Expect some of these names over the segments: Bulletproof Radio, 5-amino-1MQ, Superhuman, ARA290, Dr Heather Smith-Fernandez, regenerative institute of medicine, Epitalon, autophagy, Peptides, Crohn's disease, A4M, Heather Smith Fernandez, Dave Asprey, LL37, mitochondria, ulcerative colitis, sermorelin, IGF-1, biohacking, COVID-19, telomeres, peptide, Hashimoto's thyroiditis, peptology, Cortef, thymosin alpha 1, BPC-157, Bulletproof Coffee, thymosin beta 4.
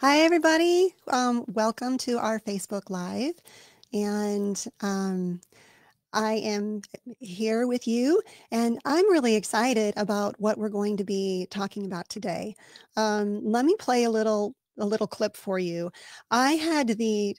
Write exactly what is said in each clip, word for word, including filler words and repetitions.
Hi, everybody. Um, welcome to our Facebook Live. And um, I am here with you, and I'm really excited about what we're going to be talking about today. Um, let me play a little a little clip for you. I had the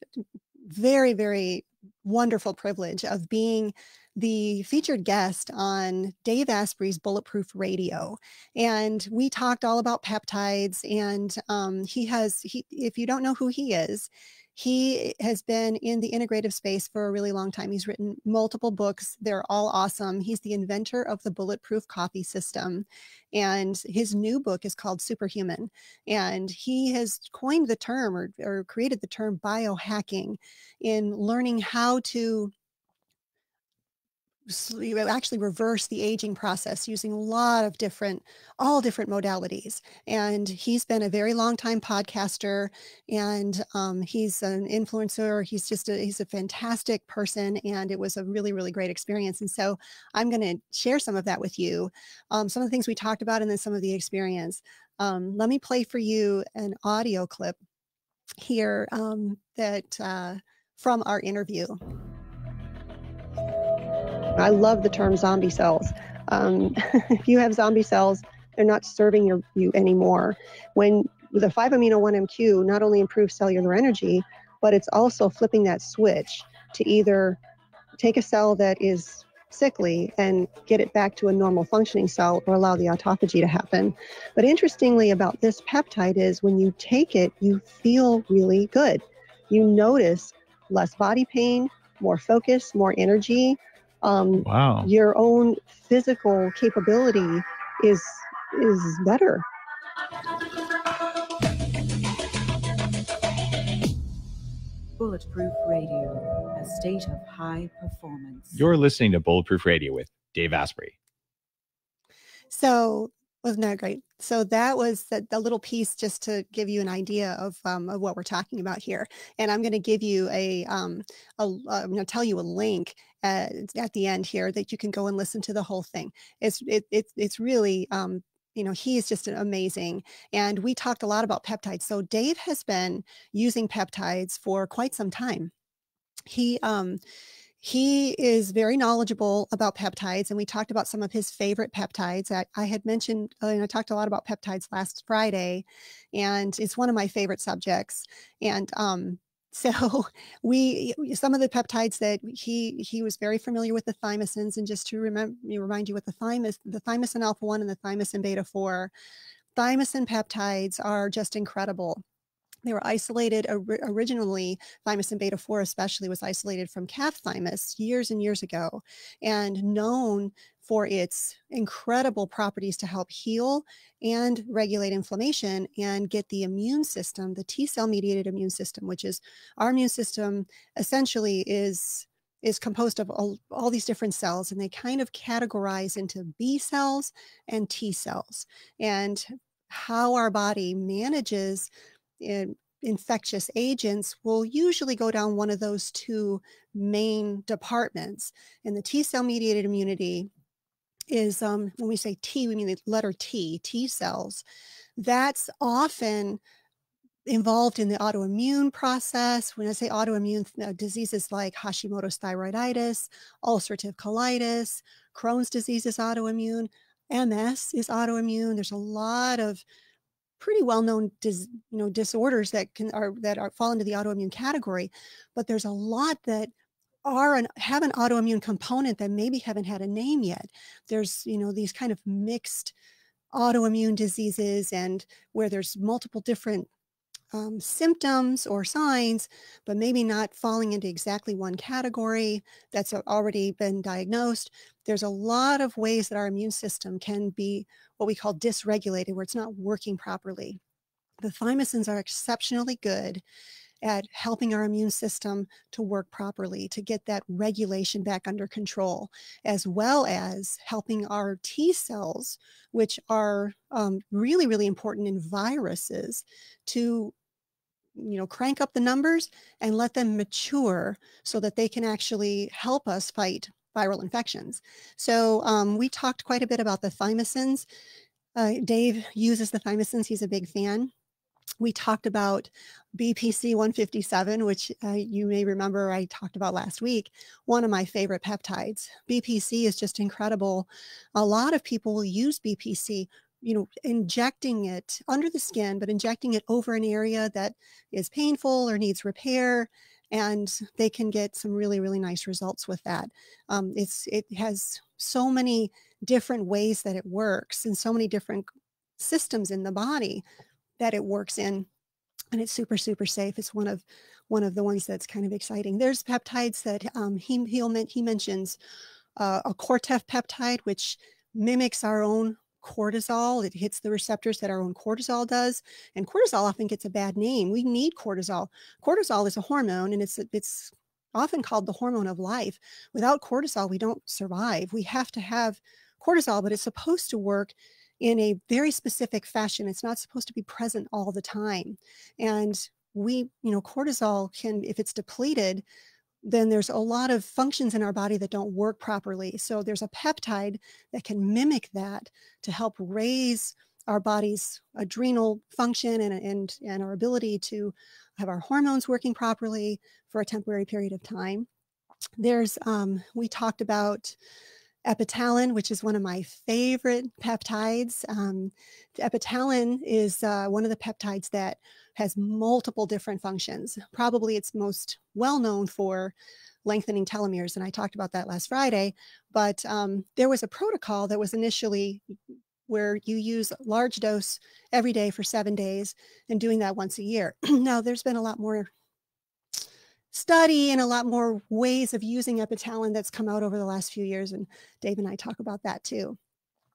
very, very wonderful privilege of being the featured guest on Dave Asprey's Bulletproof Radio. And we talked all about peptides, and um, he has, he, if you don't know who he is, he has been in the integrative space for a really long time. He's written multiple books. They're all awesome. He's the inventor of the Bulletproof Coffee system. And his new book is called Superhuman. And he has coined the term or, or created the term biohacking in learning how to actually reverse the aging process using a lot of different, all different modalities. And he's been a very long time podcaster, and um, he's an influencer. He's just, a, he's a fantastic person, and it was a really, really great experience. And so I'm going to share some of that with you, um, some of the things we talked about, and then some of the experience. Um, let me play for you an audio clip here um, that uh, from our interview. I love the term zombie cells. Um, if you have zombie cells, they're not serving your, you anymore. When the five amino one M Q not only improves cellular energy, but it's also flipping that switch to either take a cell that is sickly and get it back to a normal functioning cell, or allow the autophagy to happen. But interestingly about this peptide is when you take it, you feel really good. You notice less body pain, more focus, more energy. Um, wow. Your own physical capability is is better. Bulletproof Radio, a state of high performance. You're listening to Bulletproof Radio with Dave Asprey. So, wasn't that great? So that was the, the little piece just to give you an idea of, um, of what we're talking about here. And I'm going to give you a, um, a I'm going to tell you a link at, at the end here that you can go and listen to the whole thing. It's, it, it, it's really, um, you know, he is just an amazing. And we talked a lot about peptides. So Dave has been using peptides for quite some time. He, um, He is very knowledgeable about peptides, and we talked about some of his favorite peptides. I, I had mentioned, uh, and I talked a lot about peptides last Friday, and it's one of my favorite subjects. And um, so we, some of the peptides that he he was very familiar with, the thymosins, and just to remember, remind you what the thymus, the thymosin alpha one and the thymosin beta four, thymosin peptides are just incredible. They were isolated originally. Thymosin beta four especially was isolated from calf thymus years and years ago, and known for its incredible properties to help heal and regulate inflammation and get the immune system, the T cell mediated immune system, which is our immune system essentially is is composed of all, all these different cells, and they kind of categorize into B cells and T cells. And how our body manages In infectious agents will usually go down one of those two main departments. And the T cell mediated immunity is, um, when we say T, we mean the letter T, T cells. That's often involved in the autoimmune process. When I say autoimmune, uh, diseases like Hashimoto's thyroiditis, ulcerative colitis, Crohn's disease is autoimmune, M S is autoimmune. There's a lot of pretty well-known, you know, disorders that can are that are fall into the autoimmune category, but there's a lot that are and have an autoimmune component that maybe haven't had a name yet. There's, you know, these kind of mixed autoimmune diseases, and where there's multiple different um, symptoms or signs, but maybe not falling into exactly one category that's already been diagnosed. There's a lot of ways that our immune system can be what we call dysregulated, where it's not working properly. The thymosins are exceptionally good at helping our immune system to work properly, to get that regulation back under control, as well as helping our T cells, which are um, really, really important in viruses, to you know, crank up the numbers and let them mature so that they can actually help us fight viral infections. So um, we talked quite a bit about the thymosins. Uh, Dave uses the thymosins. He's a big fan. We talked about B P C one fifty-seven, which uh, you may remember I talked about last week, one of my favorite peptides. B P C is just incredible. A lot of people will use B P C, you know, injecting it under the skin, but injecting it over an area that is painful or needs repair. And they can get some really, really nice results with that. Um, it's, it has so many different ways that it works and so many different systems in the body that it works in. And it's super, super safe. It's one of one of the ones that's kind of exciting. There's peptides that um, he, he'll, he mentions uh, a Cortef peptide, which mimics our own cortisol. It hits the receptors that our own cortisol does, and cortisol often gets a bad name. We need cortisol. Cortisol is a hormone, and it's it's often called the hormone of life. Without cortisol, we don't survive. We have to have cortisol, but it's supposed to work in a very specific fashion. It's not supposed to be present all the time. And we, you know, cortisol can, if it's depleted, then there's a lot of functions in our body that don't work properly. So there's a peptide that can mimic that to help raise our body's adrenal function and, and, and our ability to have our hormones working properly for a temporary period of time. There's, um, we talked about Epitalon, which is one of my favorite peptides. Um, Epitalon is uh, one of the peptides that has multiple different functions. Probably it's most well known for lengthening telomeres, and I talked about that last Friday, but um, there was a protocol that was initially where you use large dose every day for seven days and doing that once a year. Now, there's been a lot more study and a lot more ways of using Epitalon that's come out over the last few years. And Dave and I talk about that too.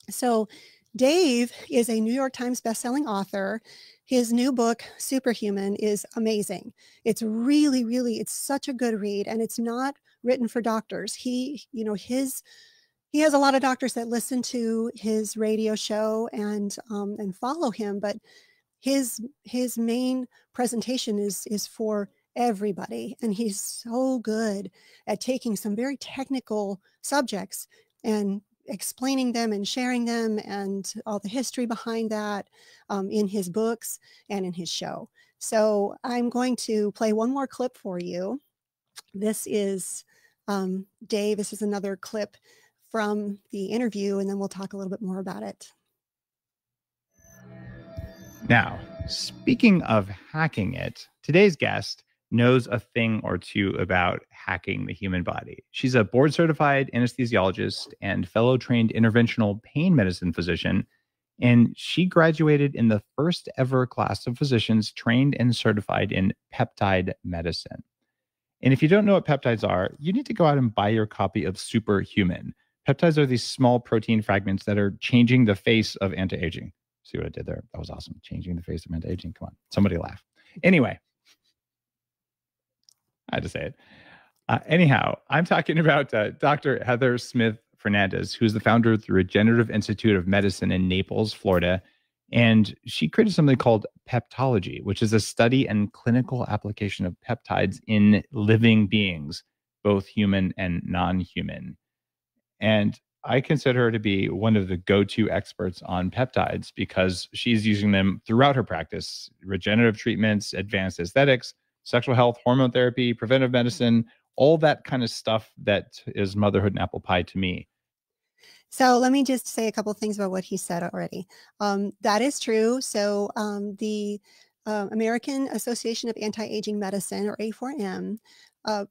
So Dave is a New York Times bestselling author. His new book, Superhuman, is amazing. It's really, really, it's such a good read, and it's not written for doctors. He, you know, his, he has a lot of doctors that listen to his radio show and, um, and follow him, but his, his main presentation is, is for everybody. And he's so good at taking some very technical subjects and explaining them and sharing them and all the history behind that um, in his books and in his show. So I'm going to play one more clip for you. This is um, Dave. This is another clip from the interview, and then we'll talk a little bit more about it. Now, speaking of hacking it, today's guest knows a thing or two about hacking the human body. She's a board-certified anesthesiologist and fellow-trained interventional pain medicine physician, and she graduated in the first ever class of physicians trained and certified in peptide medicine. And if you don't know what peptides are, you need to go out and buy your copy of Superhuman. Peptides are these small protein fragments that are changing the face of anti-aging. See what I did there? That was awesome. Changing the face of anti-aging. Come on, somebody laugh. Anyway, I had to say it. Uh, anyhow, I'm talking about uh, Doctor Heather Smith Fernandez, who's the founder of the Regenerative Institute of Medicine in Naples, Florida. And she created something called peptology, which is a study and clinical application of peptides in living beings, both human and non-human. And I consider her to be one of the go-to experts on peptides because she's using them throughout her practice: regenerative treatments, advanced aesthetics, sexual health, hormone therapy, preventive medicine, all that kind of stuff that is motherhood and apple pie to me. So let me just say a couple of things about what he said already. Um, that is true. So um, the uh, American Association of Anti-Aging Medicine, or A four M, uh,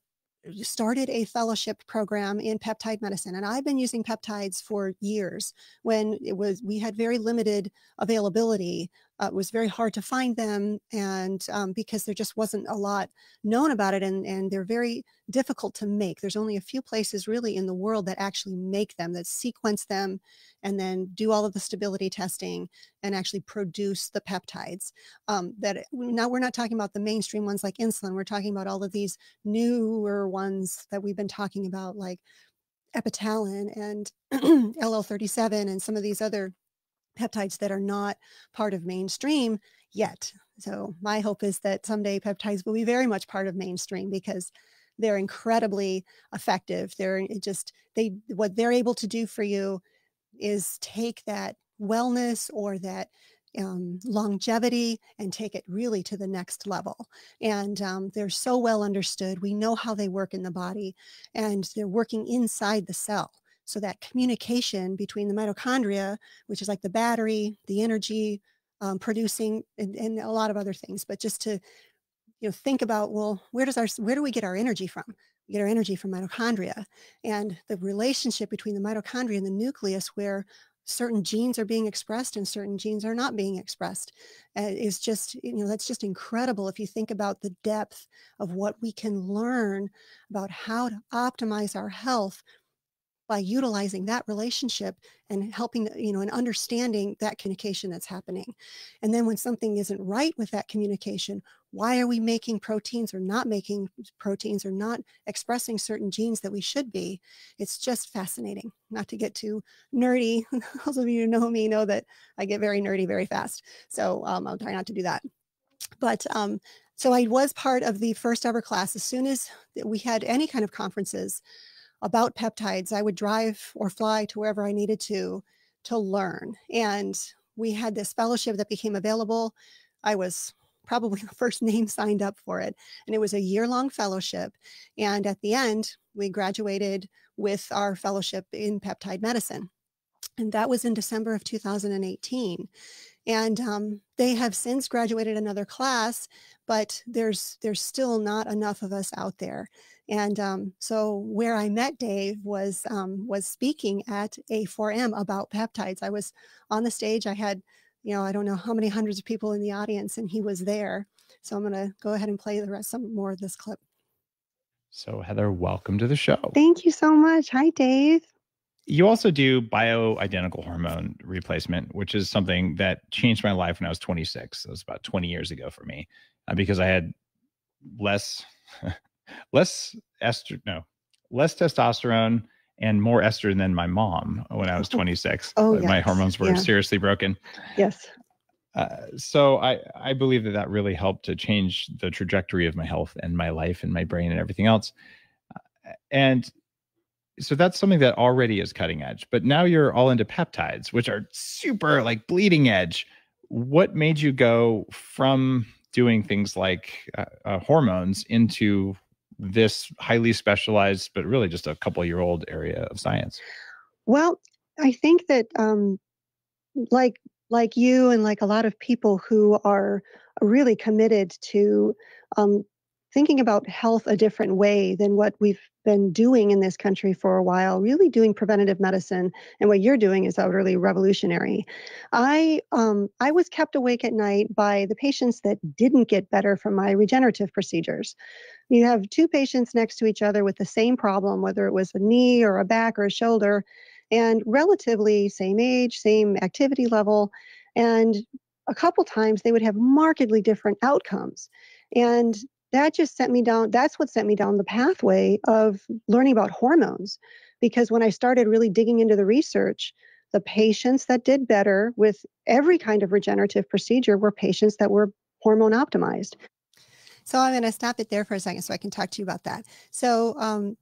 started a fellowship program in peptide medicine. And I've been using peptides for years when it was, we had very limited availability. Uh, it was very hard to find them. And um, because there just wasn't a lot known about it, and, and they're very difficult to make. There's only a few places really in the world that actually make them, that sequence them and then do all of the stability testing and actually produce the peptides. Um, that now we're not talking about the mainstream ones like insulin. We're talking about all of these newer ones that we've been talking about, like Epitalon and L L thirty-seven and some of these other peptides that are not part of mainstream yet. So my hope is that someday peptides will be very much part of mainstream because they're incredibly effective. They're just, they, what they're able to do for you is take that wellness or that um, longevity and take it really to the next level. And um, they're so well understood. We know how they work in the body, and they're working inside the cell. So that communication between the mitochondria, which is like the battery, the energy um, producing, and, and a lot of other things, but just to, you know, think about, well, where does our, where do we get our energy from? We get our energy from mitochondria, and the relationship between the mitochondria and the nucleus, where certain genes are being expressed and certain genes are not being expressed, uh, is just, you know, that's just incredible if you think about the depth of what we can learn about how to optimize our health by utilizing that relationship and helping, you know, and understanding that communication that's happening. And then when something isn't right with that communication, why are we making proteins or not making proteins or not expressing certain genes that we should be? It's just fascinating. Not to get too nerdy. Those of you who know me know that I get very nerdy very fast. So um, I'll try not to do that. But um, so I was part of the first ever class. As soon as we had any kind of conferences about peptides, I would drive or fly to wherever I needed to, to learn. And we had this fellowship that became available. I was probably the first name signed up for it. And it was a year-long fellowship. And at the end, we graduated with our fellowship in peptide medicine. And that was in December of two thousand eighteen. And um, they have since graduated another class, but there's, there's still not enough of us out there. And um, so where I met Dave was, um, was speaking at A four M about peptides. I was on the stage. I had, you know, I don't know how many hundreds of people in the audience, and he was there. So I'm going to go ahead and play the rest, some more of this clip. So Heather, welcome to the show. Thank you so much. Hi, Dave. You also do bioidentical hormone replacement, which is something that changed my life when I was twenty-six. That was about twenty years ago for me, uh, because I had less, less ester, no, less testosterone and more estrogen than my mom when I was twenty-six. Oh, yes. My hormones were yeah. seriously broken. Yes. Uh, so I, I believe that that really helped to change the trajectory of my health and my life and my brain and everything else. Uh, and so that's something that already is cutting edge, but now you're all into peptides, which are super like bleeding edge. What made you go from doing things like uh, uh, hormones into this highly specialized, but really just a couple year old area of science? Well, I think that um, like, like you and like a lot of people who are really committed to um, thinking about health a different way than what we've been doing in this country for a while, really doing preventative medicine. And what you're doing is utterly revolutionary. I um, I was kept awake at night by the patients that didn't get better from my regenerative procedures. You have two patients next to each other with the same problem, whether it was a knee or a back or a shoulder, and relatively same age, same activity level. And a couple times they would have markedly different outcomes. And that just sent me down, that's what sent me down the pathway of learning about hormones. Because when I started really digging into the research, the patients that did better with every kind of regenerative procedure were patients that were hormone optimized. So I'm going to stop it there for a second so I can talk to you about that. So um,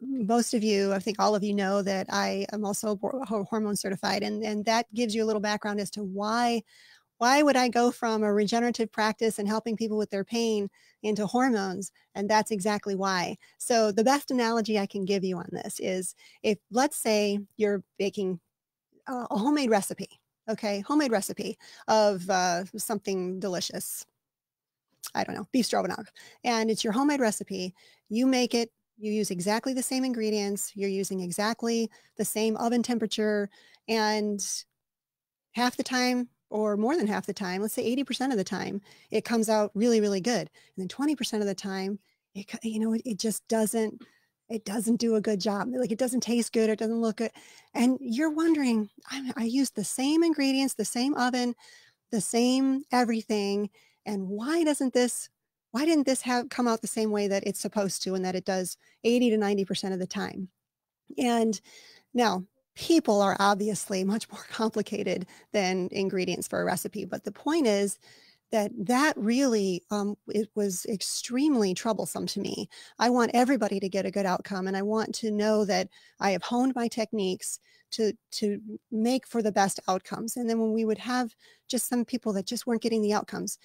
most of you, I think all of you know that I am also hormone certified, and, and that gives you a little background as to why Why would I go from a regenerative practice and helping people with their pain into hormones? And that's exactly why. So the best analogy I can give you on this is, if let's say you're baking a homemade recipe, okay, homemade recipe of uh, something delicious. I don't know, beef stroganoff. And it's your homemade recipe. You make it, you use exactly the same ingredients. You're using exactly the same oven temperature. And half the time, or more than half the time, let's say eighty percent of the time, it comes out really, really good. And then twenty percent of the time, it, you know, it, it just doesn't, it doesn't do a good job. Like, it doesn't taste good. It doesn't look good. And you're wondering, I, I used the same ingredients, the same oven, the same everything. And why doesn't this, why didn't this have come out the same way that it's supposed to, and that it does eighty to ninety percent of the time? And now, people are obviously much more complicated than ingredients for a recipe. But the point is that that really, um, it was extremely troublesome to me. I want everybody to get a good outcome, and I want to know that I have honed my techniques to, to make for the best outcomes. And then when we would have just some people that just weren't getting the outcomes,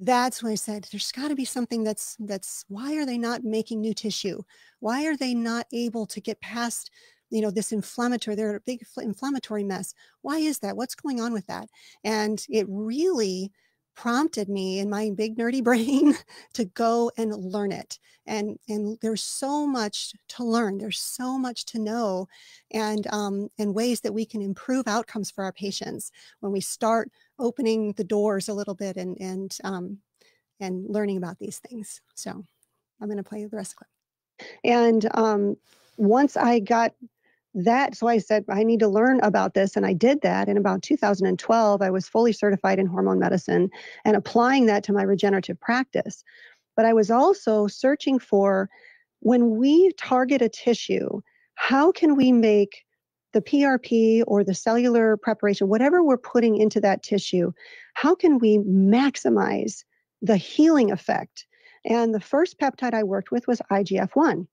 that's when I said, there's got to be something that's, that's, why are they not making new tissue? Why are they not able to get past, you know, this inflammatory, they're a big inflammatory mess. Why is that? What's going on with that? And it really prompted me in my big nerdy brain to go and learn it. And, and there's so much to learn. There's so much to know, and, um, and ways that we can improve outcomes for our patients when we start opening the doors a little bit and, and, um, and learning about these things. So I'm going to play the rest of the clip. And, um, once I got that, so I said, I need to learn about this. And I did that in about two thousand twelve. I was fully certified in hormone medicine and applying that to my regenerative practice. But I was also searching for, when we target a tissue, how can we make the P R P or the cellular preparation, whatever we're putting into that tissue, how can we maximize the healing effect? And the first peptide I worked with was I G F one.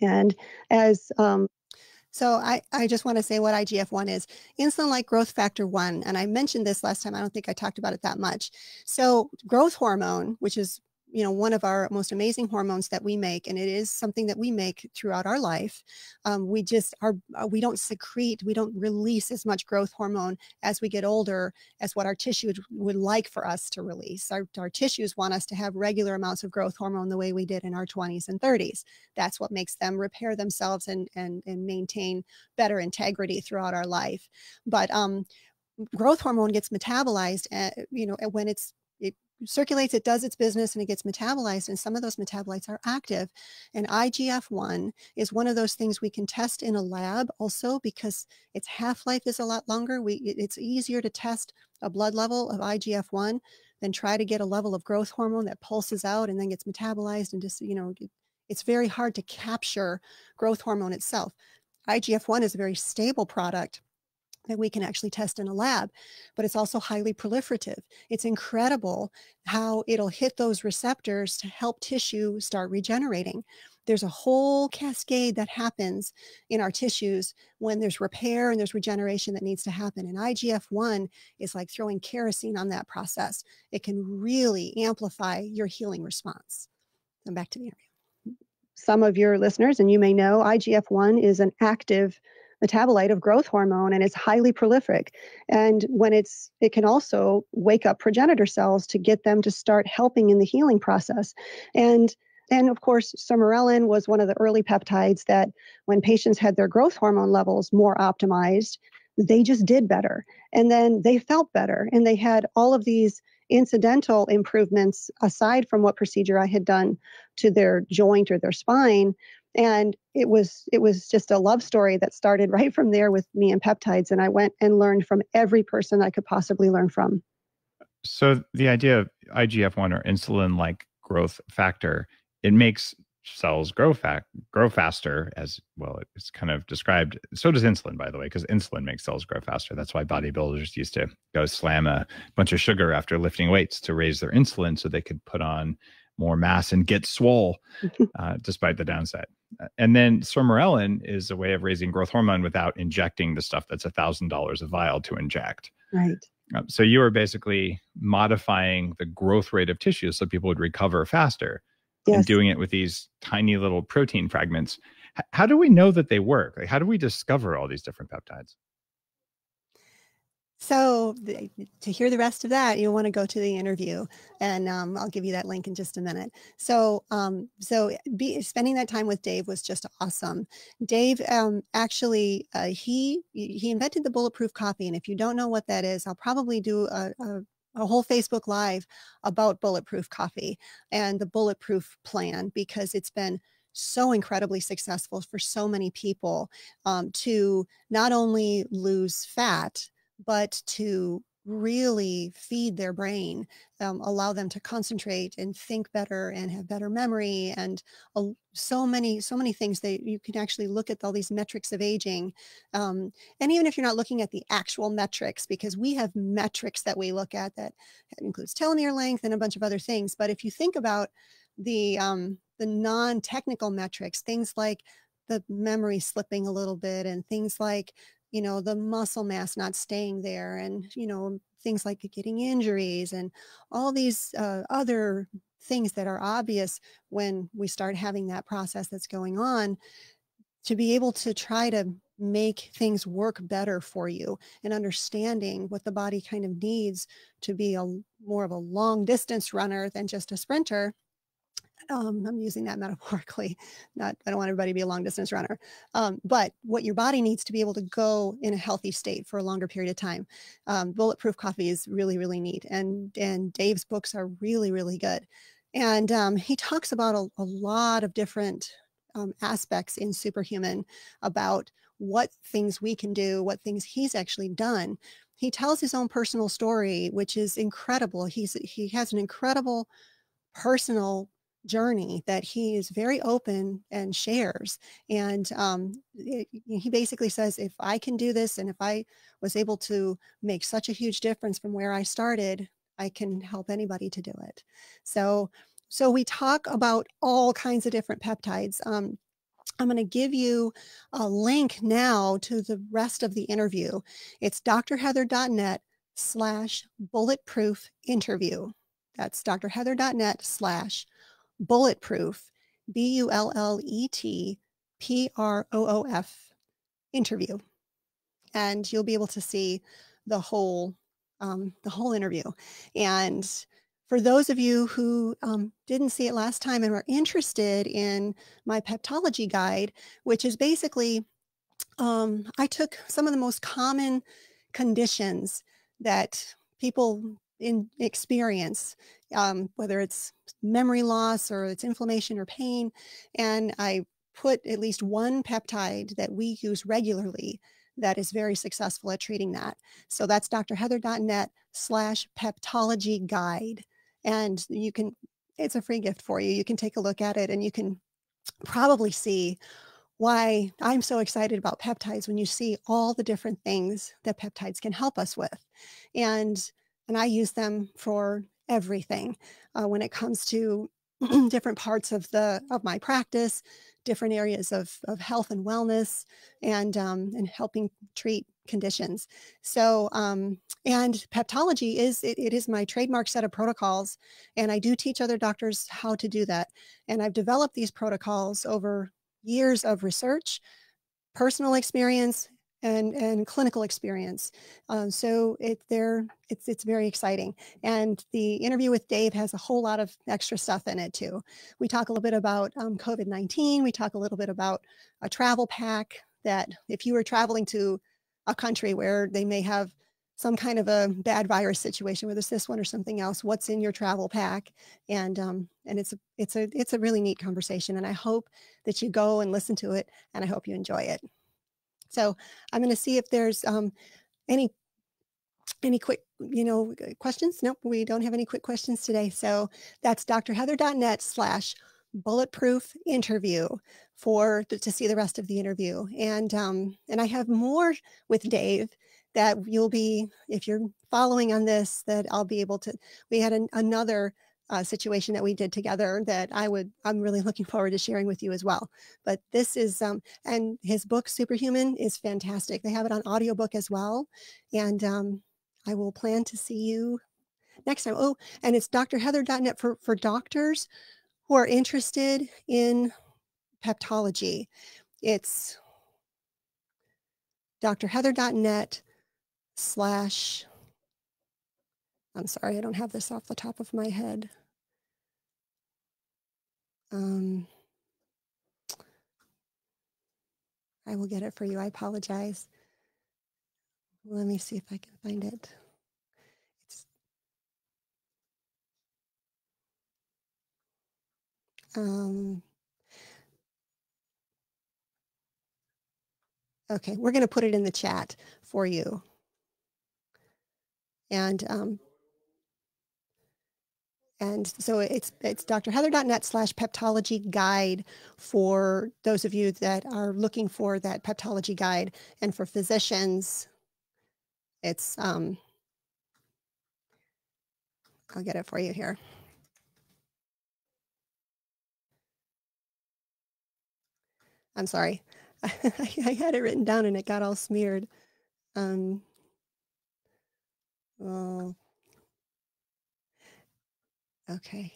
And as um, so I, I just want to say what I G F one is, insulin-like growth factor one. And I mentioned this last time. I don't think I talked about it that much. So growth hormone, which is, you know, one of our most amazing hormones that we make, and it is something that we make throughout our life. Um, we just are, we don't secrete, we don't release as much growth hormone as we get older as what our tissue would, would like for us to release. Our, our tissues want us to have regular amounts of growth hormone the way we did in our twenties and thirties. That's what makes them repair themselves and, and, and maintain better integrity throughout our life. But um, growth hormone gets metabolized, at, you know, when it's, circulates, it does its business, and it gets metabolized, and some of those metabolites are active. And I G F one is one of those things we can test in a lab also, because its half-life is a lot longer. We, it's easier to test a blood level of I G F one than try to get a level of growth hormone that pulses out and then gets metabolized, and just, you know, it's very hard to capture growth hormone itself. I G F one is a very stable product that we can actually test in a lab, but it's also highly proliferative. It's incredible how it'll hit those receptors to help tissue start regenerating. There's a whole cascade that happens in our tissues when there's repair and there's regeneration that needs to happen. And I G F one is like throwing kerosene on that process. It can really amplify your healing response. And back to the interview. Some of your listeners, and you may know, I G F one is an active metabolite of growth hormone, and it's highly prolific. And when it's, it can also wake up progenitor cells to get them to start helping in the healing process. And and of course, sermorelin was one of the early peptides that when patients had their growth hormone levels more optimized, they just did better. And then they felt better. And they had all of these incidental improvements aside from what procedure I had done to their joint or their spine. And it was it was just a love story that started right from there with me and peptides. And I went and learned from every person I could possibly learn from. So the idea of I G F one, or insulin-like growth factor, it makes cells grow fa- grow faster, as well, it's kind of described. So does insulin, by the way, because insulin makes cells grow faster. That's why bodybuilders used to go slam a bunch of sugar after lifting weights to raise their insulin so they could put on more mass and get swole, uh, despite the downside. And then sermorelin is a way of raising growth hormone without injecting the stuff that's one thousand dollars a vial to inject. Right. Um, so you are basically modifying the growth rate of tissues so people would recover faster. Yes. And doing it with these tiny little protein fragments. H- how do we know that they work? Like, how do we discover all these different peptides? So th- to hear the rest of that, you'll want to go to the interview, and um, I'll give you that link in just a minute. So um, so be, spending that time with Dave was just awesome. Dave, um, actually, uh, he he invented the Bulletproof Coffee. And if you don't know what that is, I'll probably do a, a a whole Facebook Live about Bulletproof Coffee and the Bulletproof Plan, because it's been so incredibly successful for so many people um, to not only lose fat, but to really feed their brain, um, allow them to concentrate and think better and have better memory and uh, so many, so many things that you can actually look at all these metrics of aging. Um, and even if you're not looking at the actual metrics, because we have metrics that we look at that includes telomere length and a bunch of other things. But if you think about the, um, the non-technical metrics, things like the memory slipping a little bit and things like, you know, the muscle mass not staying there and, you know, things like getting injuries and all these uh, other things that are obvious when we start having that process that's going on, to be able to try to make things work better for you and understanding what the body kind of needs to be a more of a long distance runner than just a sprinter. Um, I'm using that metaphorically, not, I don't want everybody to be a long distance runner, um, but what your body needs to be able to go in a healthy state for a longer period of time. Um, Bulletproof Coffee is really, really neat. And, and Dave's books are really, really good. And um, he talks about a, a lot of different um, aspects in Superhuman about what things we can do, what things he's actually done. He tells his own personal story, which is incredible. He's, he has an incredible personal journey that he is very open and shares. And um, it, he basically says, if I can do this and if I was able to make such a huge difference from where I started, I can help anybody to do it. So, so we talk about all kinds of different peptides. Um, I'm going to give you a link now to the rest of the interview. It's drheather.net slash bulletproof interview. That's drheather.net slash Bulletproof, B U L L E T P R O O F, interview. And you'll be able to see the whole, um, the whole interview. And for those of you who um, didn't see it last time and were interested in my peptology guide, which is basically, um, I took some of the most common conditions that people in experience, um, whether it's memory loss or it's inflammation or pain. And I put at least one peptide that we use regularly that is very successful at treating that. So that's drheather.net slash peptology guide. And you can, it's a free gift for you. You can take a look at it and you can probably see why I'm so excited about peptides when you see all the different things that peptides can help us with. And And I use them for everything uh, when it comes to different parts of the of my practice, different areas of, of health and wellness, and um, and helping treat conditions. So um, and peptology is it, it is my trademark set of protocols, and I do teach other doctors how to do that. And I've developed these protocols over years of research, personal experience, and and clinical experience. Um, so it, they're, it's, it's very exciting. And the interview with Dave has a whole lot of extra stuff in it too. We talk a little bit about um, COVID nineteen. We talk a little bit about a travel pack that if you were traveling to a country where they may have some kind of a bad virus situation, whether it's this one or something else, what's in your travel pack. And um, and it's, it's, a, it's a really neat conversation. And I hope that you go and listen to it, and I hope you enjoy it. So I'm going to see if there's um, any any quick, you know, questions. Nope, we don't have any quick questions today. So that's drheather.net slash bulletproof interview for to see the rest of the interview. And um, and I have more with Dave that you'll be, if you're following on this, that I'll be able to. We had an, another Uh, situation that we did together that I would, I'm really looking forward to sharing with you as well. But this is, um, and his book, Superhuman, is fantastic. They have it on audiobook as well. And um, I will plan to see you next time. Oh, and it's drheather.net for, for doctors who are interested in peptology. It's drheather.net slash I'm sorry, I don't have this off the top of my head. Um, I will get it for you. I apologize. Let me see if I can find it. It's, um, okay, we're going to put it in the chat for you. And um, and so it's it's drheather.net slash peptology guide for those of you that are looking for that peptology guide. And for physicians, it's um, I'll get it for you here. I'm sorry. I had it written down and it got all smeared. Um, well, okay.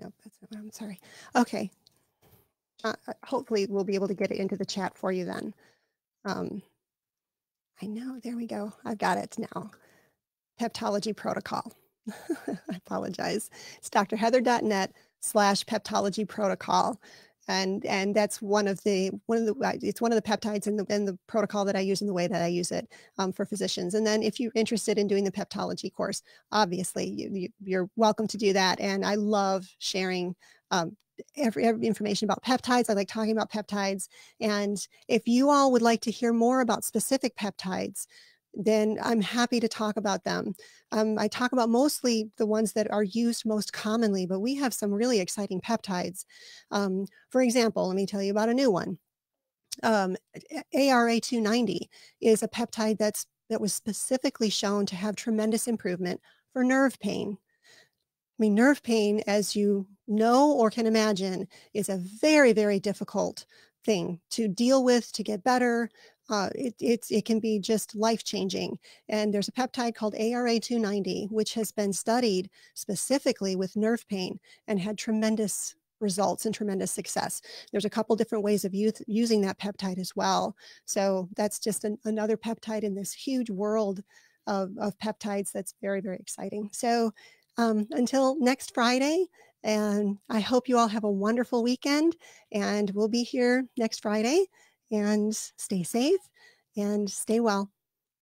Nope, that's not what I'm sorry. Okay. Uh, hopefully we'll be able to get it into the chat for you then. Um, I know, there we go. I've got it now. Peptology protocol. I apologize. It's drheather.net slash peptology protocol. And, and that's one of the, one of the, it's one of the peptides in the, in the protocol that I use and the way that I use it um, for physicians. And then if you're interested in doing the peptology course, obviously you, you, you're welcome to do that. And I love sharing um, every, every information about peptides. I like talking about peptides. And if you all would like to hear more about specific peptides, then I'm happy to talk about them. Um, I talk about mostly the ones that are used most commonly, but we have some really exciting peptides. Um, for example, let me tell you about a new one. Um, A R A two ninety is a peptide that's, that was specifically shown to have tremendous improvement for nerve pain. I mean, nerve pain, as you know or can imagine, is a very, very difficult thing to deal with, to get better. Uh, it, it, it can be just life-changing. And there's a peptide called A R A two ninety, which has been studied specifically with nerve pain and had tremendous results and tremendous success. There's a couple different ways of use, using that peptide as well. So that's just an, another peptide in this huge world of, of peptides that's very, very exciting. So um, until next Friday, and I hope you all have a wonderful weekend, and we'll be here next Friday. And stay safe and stay well.